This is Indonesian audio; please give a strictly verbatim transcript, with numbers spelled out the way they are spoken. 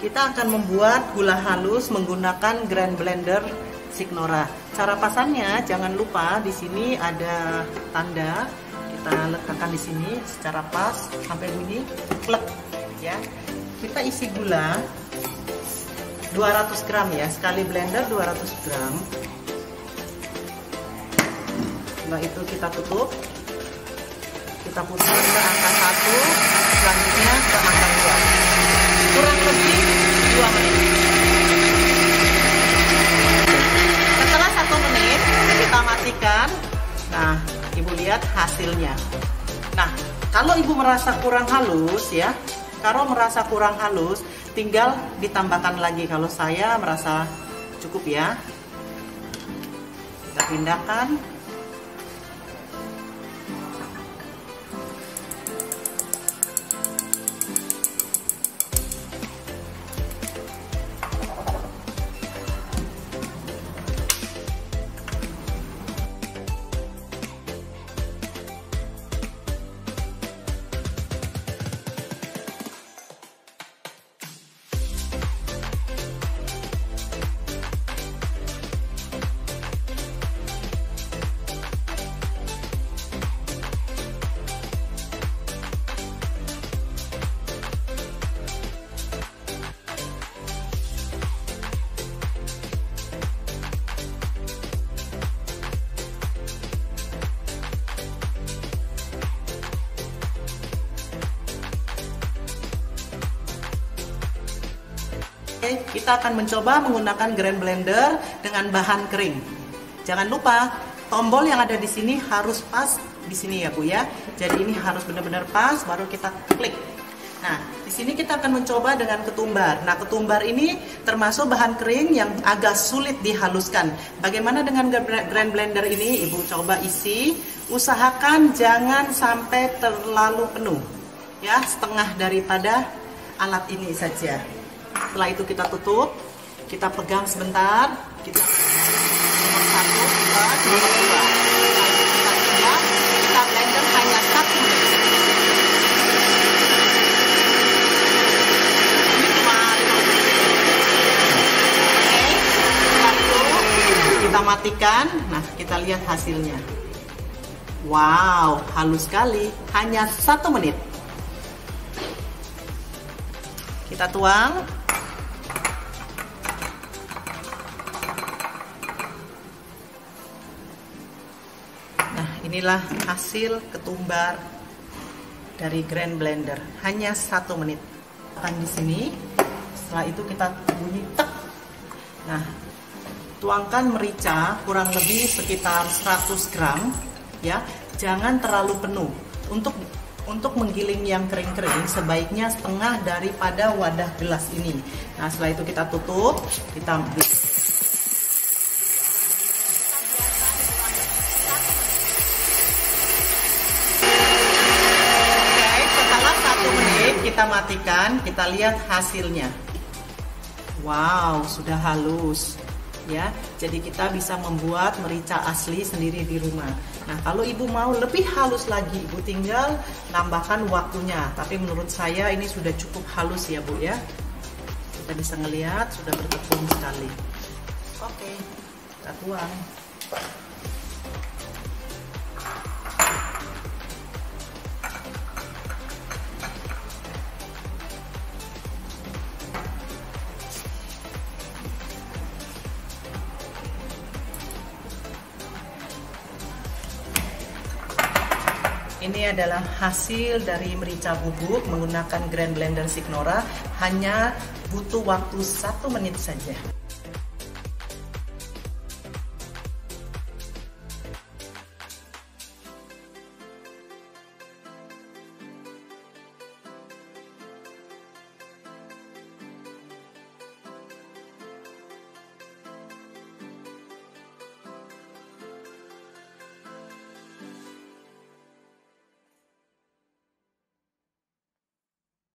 Kita akan membuat gula halus menggunakan Grand Blender Signora. Cara pasannya jangan lupa, di sini ada tanda, kita letakkan di sini secara pas sampai bunyi klek ya. Kita isi gula dua ratus gram ya, sekali blender dua ratus gram. Setelah itu kita tutup. Kita putar ke angka satu, selanjutnya ke angka dua. Kurang lebih dua menit. Setelah satu menit kita matikan. Nah, Ibu lihat hasilnya. Nah, kalau Ibu merasa kurang halus ya, kalau merasa kurang halus tinggal ditambahkan lagi. Kalau saya merasa cukup ya. Kita pindahkan. Kita akan mencoba menggunakan Grand Blender dengan bahan kering. Jangan lupa tombol yang ada di sini harus pas di sini ya Bu ya. Jadi ini harus benar-benar pas baru kita klik. Nah, di sini kita akan mencoba dengan ketumbar. Nah, ketumbar ini termasuk bahan kering yang agak sulit dihaluskan. Bagaimana dengan Grand Blender ini? Ibu coba isi, usahakan jangan sampai terlalu penuh. Ya, setengah daripada alat ini saja. Setelah itu kita tutup, kita pegang sebentar, kita nomor satu, dua, nomor dua. Kita pindah, kita blender hanya satu menit. Ini cuma lima menit. Oke, lalu kita matikan. Nah, kita lihat hasilnya. Wow, halus sekali, hanya satu menit. Kita tuang. Inilah hasil ketumbar dari Grand Blender, hanya satu menit. Akan di sini, setelah itu kita bunyi tek. Nah, tuangkan merica kurang lebih sekitar seratus gram, ya. Jangan terlalu penuh. Untuk untuk menggiling yang kering-kering, sebaiknya setengah daripada wadah gelas ini. Nah, setelah itu kita tutup, kita Kita matikan, kita lihat hasilnya. Wow, sudah halus ya. Jadi kita bisa membuat merica asli sendiri di rumah. Nah, kalau Ibu mau lebih halus lagi, Ibu tinggal tambahkan waktunya. Tapi menurut saya ini sudah cukup halus ya Bu ya. Kita bisa ngelihat sudah berkepung sekali. Oke, kita tuang. Ini adalah hasil dari merica bubuk menggunakan Grand Blender Signora, hanya butuh waktu satu menit saja.